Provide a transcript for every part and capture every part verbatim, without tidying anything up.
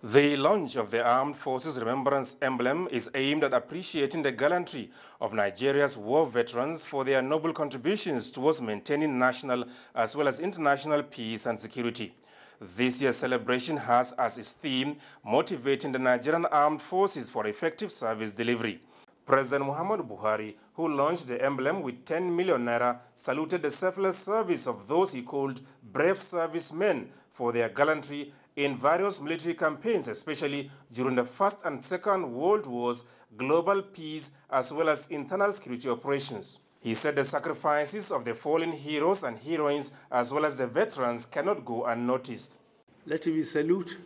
The launch of the Armed Forces Remembrance Emblem is aimed at appreciating the gallantry of Nigeria's war veterans for their noble contributions towards maintaining national as well as international peace and security. This year's celebration has as its theme, Motivating the Nigerian Armed Forces for Effective Service Delivery. President Muhammadu Buhari, who launched the emblem with ten million naira, saluted the selfless service of those he called brave servicemen for their gallantry in various military campaigns, especially during the First and Second World Wars, global peace, as well as internal security operations. He said the sacrifices of the fallen heroes and heroines, as well as the veterans, cannot go unnoticed. Let me salute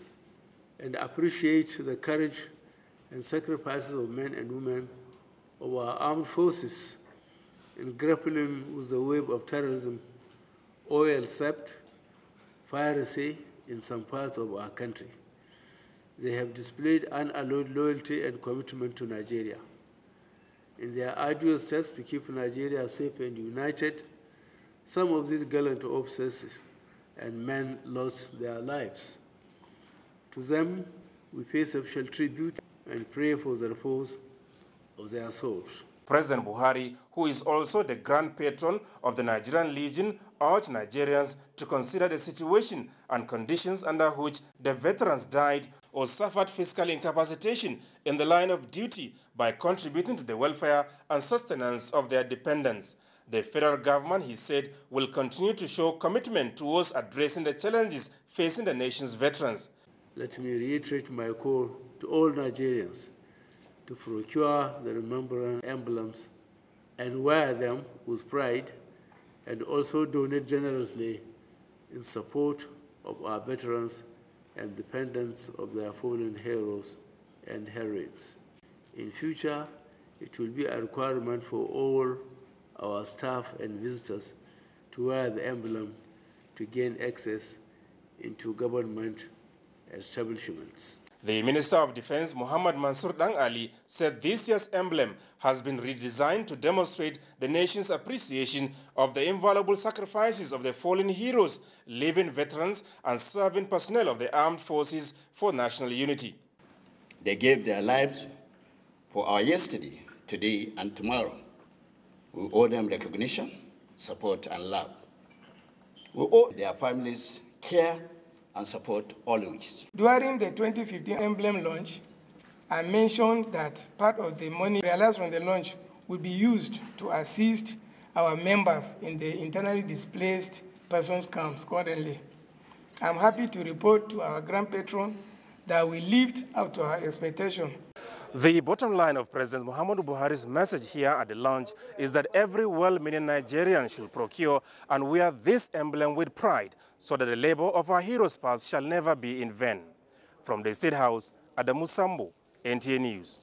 and appreciate the courage and sacrifices of men and women of our armed forces in grappling with the wave of terrorism, oil theft, piracy in some parts of our country. They have displayed unalloyed loyalty and commitment to Nigeria. In their arduous steps to keep Nigeria safe and united, some of these gallant officers and men lost their lives. To them, we pay special tribute and pray for the repose of their souls. President Buhari, who is also the Grand Patron of the Nigerian Legion, urged Nigerians to consider the situation and conditions under which the veterans died or suffered physical incapacitation in the line of duty by contributing to the welfare and sustenance of their dependents. The federal government, he said, will continue to show commitment towards addressing the challenges facing the nation's veterans. Let me reiterate my call to all Nigerians to procure the remembrance emblems and wear them with pride, and also donate generously in support of our veterans and dependents of their fallen heroes and heroines. In future, it will be a requirement for all our staff and visitors to wear the emblem to gain access into government establishments. The Minister of Defense, Muhammad Mansur Dang Ali, said this year's emblem has been redesigned to demonstrate the nation's appreciation of the invaluable sacrifices of the fallen heroes, living veterans, and serving personnel of the armed forces for national unity. They gave their lives for our yesterday, today, and tomorrow. We owe them recognition, support, and love. We owe their families care and support always. During the twenty fifteen emblem launch, I mentioned that part of the money realized from the launch would be used to assist our members in the internally displaced persons camps currently. I'm happy to report to our Grand Patron that we lived up to our expectation. The bottom line of President Muhammadu Buhari's message here at the launch is that every well-meaning Nigerian should procure and wear this emblem with pride so that the labor of our heroes' past shall never be in vain. From the State House, Adamu Sambu, N T A News.